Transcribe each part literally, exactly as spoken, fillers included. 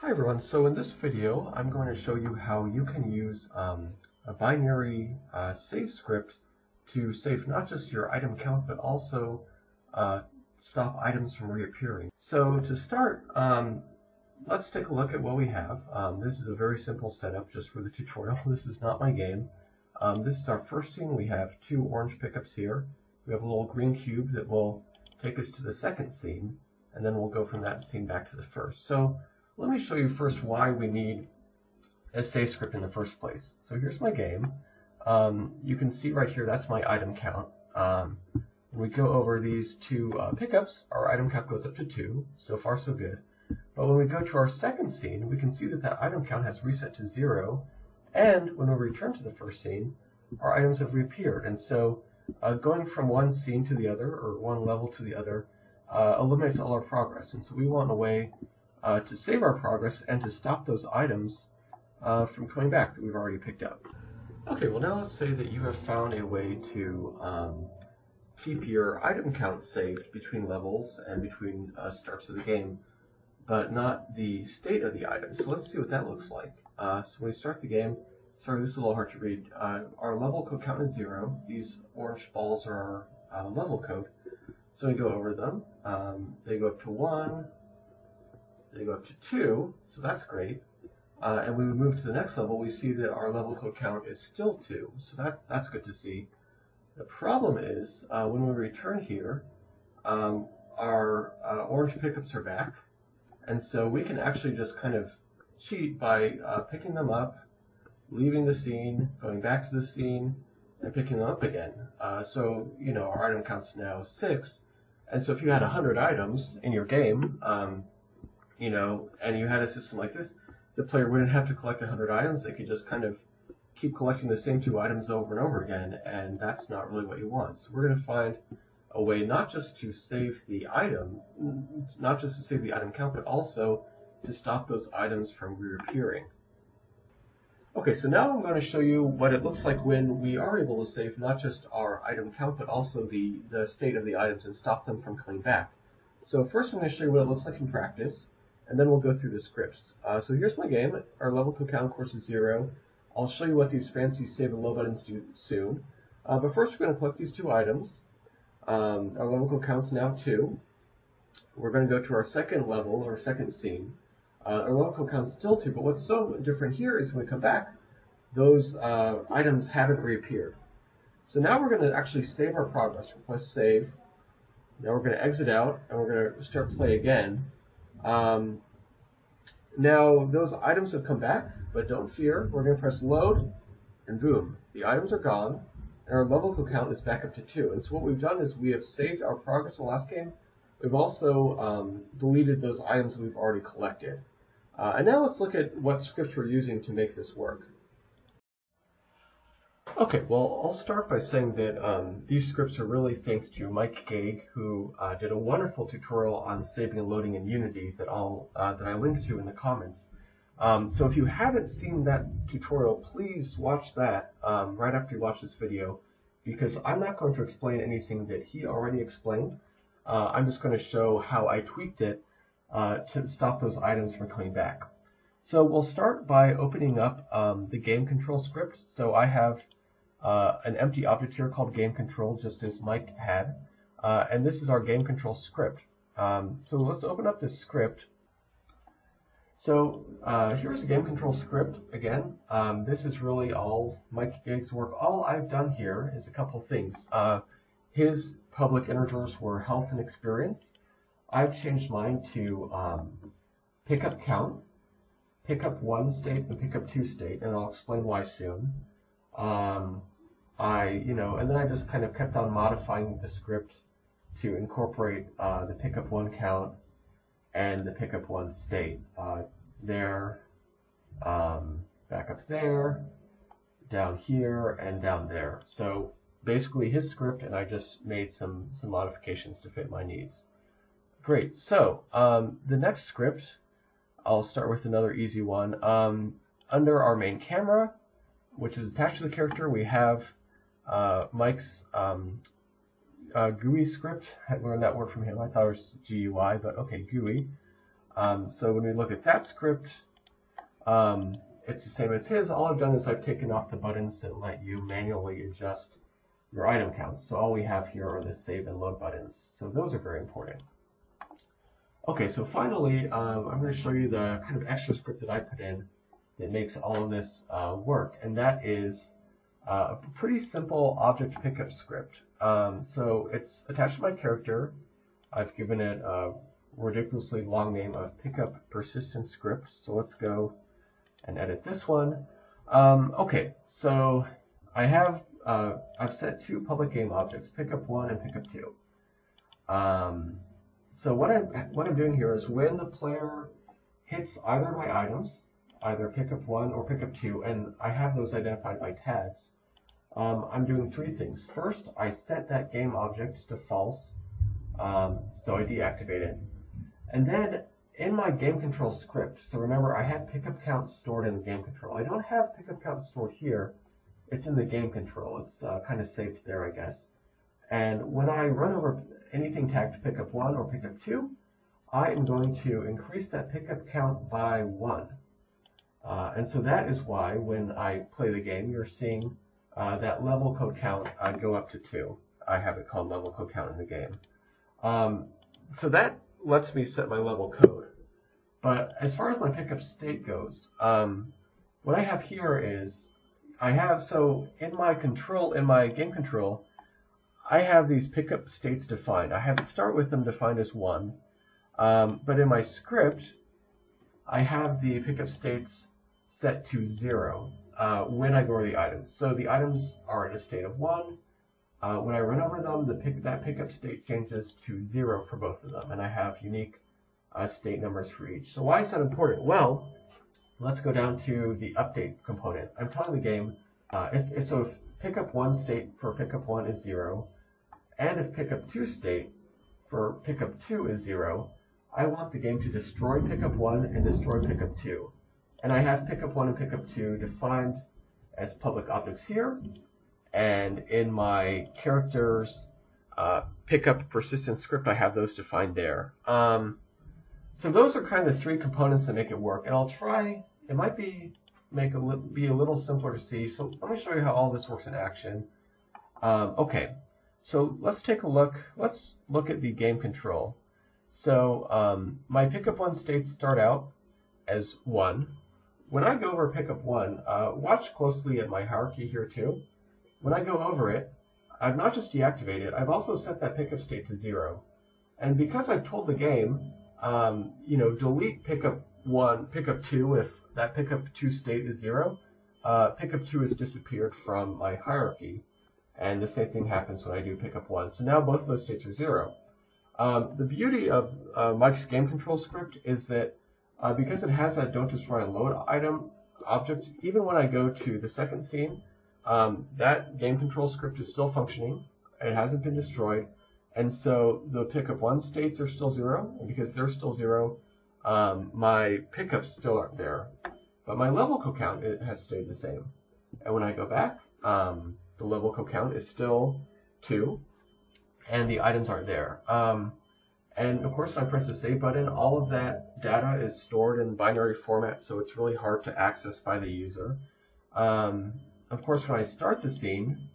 Hi everyone, so in this video I'm going to show you how you can use um, a binary uh, save script to save not just your item count but also uh, stop items from reappearing. So to start, um, let's take a look at what we have. Um, this is a very simple setup just for the tutorial. This is not my game. Um, this is our first scene. We have two orange pickups here. We have a little green cube that will take us to the second scene, and then we'll go from that scene back to the first. So let me show you first why we need a save script in the first place. So here's my game. Um, you can see right here, that's my item count. Um, when we go over these two uh, pickups, our item count goes up to two. So far, so good. But when we go to our second scene, we can see that that item count has reset to zero. And when we return to the first scene, our items have reappeared. And so uh, going from one scene to the other, or one level to the other, uh, eliminates all our progress. And so we want a way Uh, to save our progress and to stop those items uh, from coming back that we've already picked up. Okay, well now let's say that you have found a way to um, keep your item count saved between levels and between uh, starts of the game, but not the state of the item. So let's see what that looks like. Uh, so when we start the game, sorry this is a little hard to read, uh, our level code count is zero. These orange balls are our uh, level code. So we go over them, um, they go up to one, they go up to two, so that's great. Uh, and when we move to the next level, we see that our level code count is still two, so that's that's good to see. The problem is, uh, when we return here, um, our uh, orange pickups are back, and so we can actually just kind of cheat by uh, picking them up, leaving the scene, going back to the scene, and picking them up again. Uh, so, you know, our item count's now six, and so if you had one hundred items in your game, um, you know, and you had a system like this, the player wouldn't have to collect one hundred items. They could just kind of keep collecting the same two items over and over again, and that's not really what you want. So we're going to find a way not just to save the item, not just to save the item count, but also to stop those items from reappearing. Okay, so now I'm going to show you what it looks like when we are able to save not just our item count, but also the, the state of the items and stop them from coming back. So first I'm going to show you what it looks like in practice, and then we'll go through the scripts. Uh, so here's my game. Our level code count, of course, is zero. I'll show you what these fancy save and load buttons do soon. Uh, but first, we're going to collect these two items. Um, our level code count's now two. We're going to go to our second level, or second scene. Uh, our level code count's still two, but what's so different here is when we come back, those uh, items haven't reappeared. So now we're going to actually save our progress. We'll press save. Now we're going to exit out, and we're going to start play again. Um, now those items have come back, but don't fear, we're going to press load, and boom, the items are gone, and our level code count is back up to two. And so what we've done is we have saved our progress in the last game. We've also um, deleted those items that we've already collected. Uh, and now let's look at what scripts we're using to make this work. Okay, well, I'll start by saying that um, these scripts are really thanks to Mike Geig, who uh, did a wonderful tutorial on saving and loading in Unity that I'll uh, that I linked to in the comments. Um, so if you haven't seen that tutorial, please watch that um, right after you watch this video, because I'm not going to explain anything that he already explained. Uh, I'm just going to show how I tweaked it uh, to stop those items from coming back. So we'll start by opening up um, the game control script. So I have Uh, an empty object here called game control, just as Mike had, uh, and this is our game control script. Um, so let's open up this script. So uh, here's the game control script again. Um, this is really all Mike Geig's work. All I've done here is a couple things. Uh, his public integers were health and experience. I've changed mine to um, pick up count, pick up one state, and pick up two state, and I'll explain why soon. Um, I, you know, and then I just kind of kept on modifying the script to incorporate uh, the pickup one count and the pickup one state. Uh, there, um, back up there, down here, and down there. So basically his script, and I just made some, some modifications to fit my needs. Great, so um, the next script, I'll start with another easy one. Um, under our main camera, which is attached to the character, we have uh, Mike's um, uh, G U I script. I learned that word from him. I thought it was G U I, but okay, G U I. Um, so when we look at that script, um, it's the same as his. All I've done is I've taken off the buttons that let you manually adjust your item count. So all we have here are the save and load buttons. So those are very important. Okay, so finally, um, I'm going to show you the kind of extra script that I put in that makes all of this uh, work, and that is uh, a pretty simple object pickup script. Um, so it's attached to my character. I've given it a ridiculously long name of pickup persistent script. So let's go and edit this one. Um, okay, so I have uh, I've set two public game objects, pickup one and pickup two. Um, So what I'm, what I'm doing here is when the player hits either of my items, either pickup one or pickup two, and I have those identified by tags, um, I'm doing three things. First, I set that game object to false, um, so I deactivate it. And then in my game control script, so remember I had pickup count stored in the game control. I don't have pickup count stored here. It's in the game control. It's uh, kind of saved there, I guess. And when I run over anything tagged pickup one or pickup two, I am going to increase that pickup count by one. Uh, and so that is why when I play the game, you're seeing uh, that level code count uh, go up to two. I have it called level code count in the game. Um, so that lets me set my level code. But as far as my pickup state goes, um, what I have here is I have, so in my control, in my game control, I have these pickup states defined. I have start with them defined as one, um, but in my script, I have the pickup states set to zero uh, when I go over the items. So the items are at a state of one. Uh, when I run over them, the pick, that pickup state changes to zero for both of them, and I have unique uh, state numbers for each. So why is that important? Well, let's go down to the update component. I'm telling the game, uh, if, if, so if pickup one state for pickup one is zero, and if pickup two state for pickup two is zero, I want the game to destroy pickup one and destroy pickup two. And I have pickup one and pickup two defined as public objects here. And in my character's uh, pickup persistent script, I have those defined there. Um, so those are kind of the three components that make it work. And I'll try, it might be, make a, be a little simpler to see. So let me show you how all this works in action. Um, okay. So let's take a look. Let's look at the game control. So um, my pickup one states start out as one. When I go over pickup one, uh, watch closely at my hierarchy here too. When I go over it, I've not just deactivated it, I've also set that pickup state to zero. And because I've told the game, um, you know, delete pickup one, pickup two if that pickup two state is zero. Uh, pickup two has disappeared from my hierarchy. And the same thing happens when I do pickup one. So now both of those states are zero. Um, the beauty of uh, Mike's game control script is that uh, because it has that don't destroy and load item object, even when I go to the second scene, um, that game control script is still functioning. It hasn't been destroyed. And so the pickup one states are still zero. And because they're still zero, um, my pickups still aren't there. But my level code count, it has stayed the same. And when I go back, um, the level code count is still two, and the items aren't there. Um, and of course, when I press the save button, all of that data is stored in binary format, so it's really hard to access by the user. Um, of course, when I start the scene,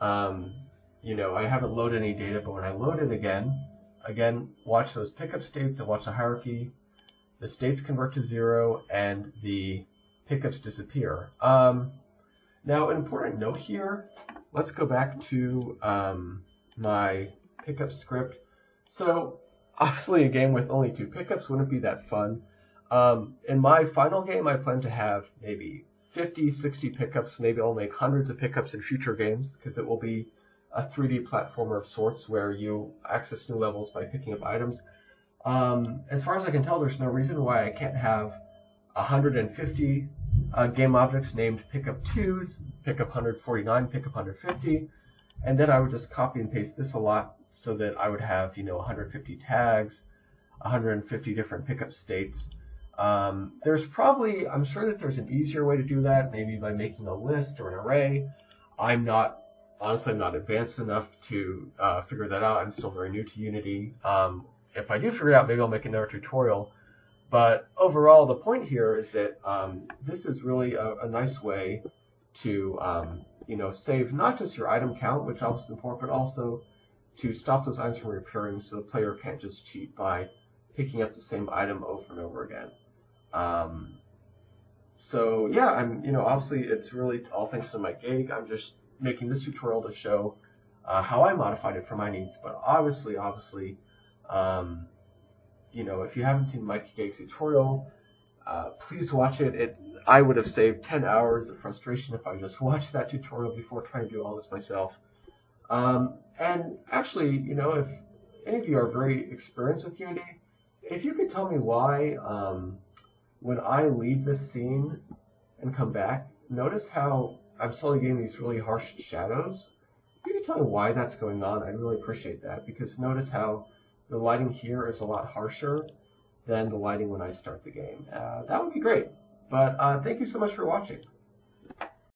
um, you know, I haven't loaded any data, but when I load it again, again, watch those pickup states and watch the hierarchy. The states convert to zero, and the pickups disappear. Um, Now, an important note here, let's go back to um, my pickup script. So, obviously a game with only two pickups wouldn't be that fun. Um, in my final game, I plan to have maybe fifty, sixty pickups. Maybe I'll make hundreds of pickups in future games because it will be a three D platformer of sorts where you access new levels by picking up items. Um, as far as I can tell, there's no reason why I can't have one hundred fifty Uh, game objects named pickup twos, pickup one forty-nine, pickup one fifty, and then I would just copy and paste this a lot so that I would have, you know, one hundred fifty tags, one hundred fifty different pickup states. Um, there's probably, I'm sure that there's an easier way to do that, maybe by making a list or an array. I'm not, honestly, I'm not advanced enough to uh, figure that out. I'm still very new to Unity. Um, if I do figure it out, maybe I'll make another tutorial. But overall, the point here is that um, this is really a, a nice way to um, you know, save not just your item count, which helps support, but also to stop those items from reappearing, so the player can't just cheat by picking up the same item over and over again. Um, so yeah, I'm you know obviously it's really all thanks to Mike Geig. I'm just making this tutorial to show uh, how I modified it for my needs. But obviously, obviously, um, you know if you haven't seen Mike Geig's tutorial, uh, please watch it. It I would have saved ten hours of frustration if I just watched that tutorial before trying to do all this myself. Um, and actually, you know, if any of you are very experienced with Unity, if you could tell me why, um, when I leave this scene and come back, notice how I'm slowly getting these really harsh shadows. If you could tell me why that's going on, I'd really appreciate that, because notice how the lighting here is a lot harsher than the lighting when I start the game. Uh, that would be great. But uh, thank you so much for watching.